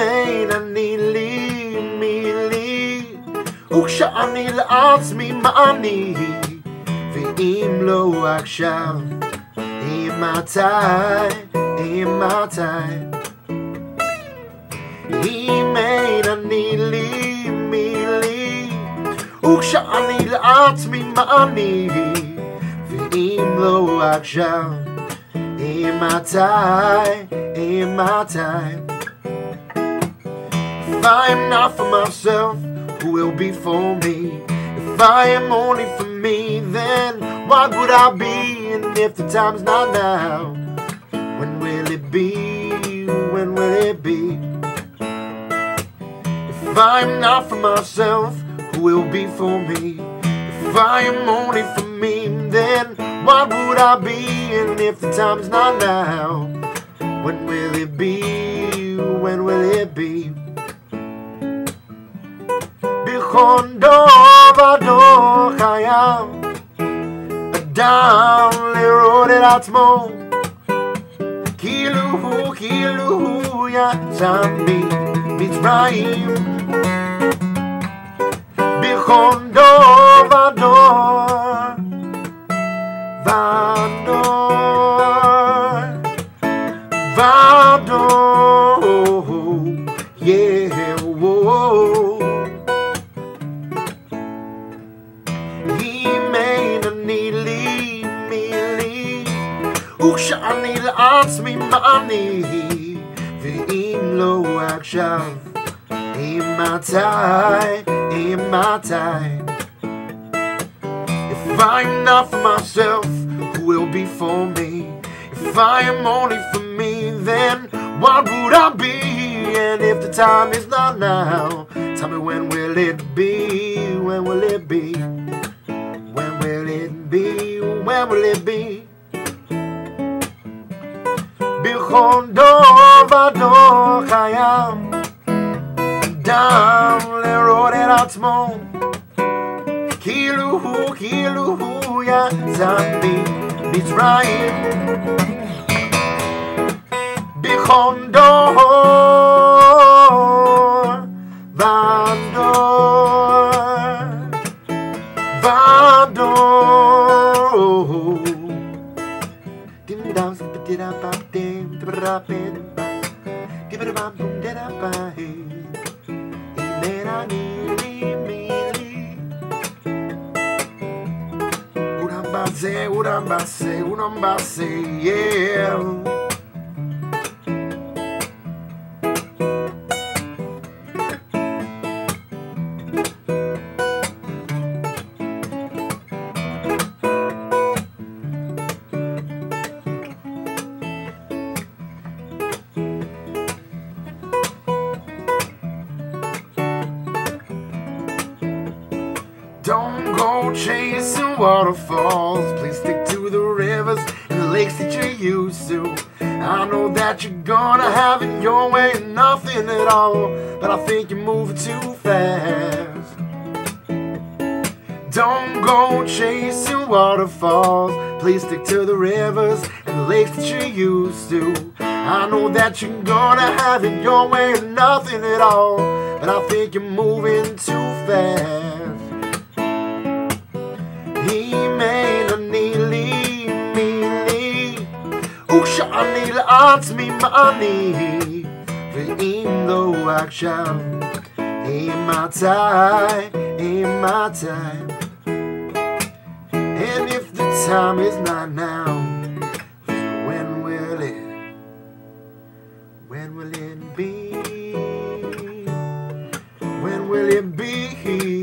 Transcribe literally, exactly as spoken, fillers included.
Im Ein Ani Li Mi Li וכשאני לעצמי מה אני ואם לא עכשיו אימתי, אימתי Im Ein Ani Li Mi Li וכשאני לעצמי מה אני ואם לא עכשיו אימתי, אימתי If I am not for myself, who will be for me? If I am only for me, then what would I be? And if the time's not now, when will it be? When will it be? If I am not for myself, who will be for me? If I am only for me, then what would I be? And if the time's not now, when will it be? When will it be? Kondo vado chayam Adam lirot et atzmo Kilu hu, kilu hu yatsa mitzrayim B'chondo vado Vado Vado Yeah, whoa Im Ein Ani Li Mi Li וכשאני לעצמי מה אני ואם לא עכשיו אימתי, אימתי If I'm not for myself, who will be for me? If I am only for me, then what would I be? And if the time is not now, tell me when will it be? When will it be? When will it be? When will it be? B'chondo vado chayam Adam lirot et atzmo Kilu hu, kilu hu yatsa mitzrayim B'chondo vado Vado Dim dam sip did up up dim rapid Give it a bump did up by Udambase, yeah Don't go chasing waterfalls. Please stick to the rivers and the lakes that you're used to. I know that you're gonna have it your way and nothing at all, but I think you're moving too fast. Don't go chasing waterfalls. Please stick to the rivers and the lakes that you're used to. I know that you're gonna have it your way and nothing at all, but I think you're moving too fast. Im Ein Ani Li Mi Li וכשאני לעצמי מה אני ואם לא עכשיו אימתי, אימתי And if the time is not now When will it When will it be When will it be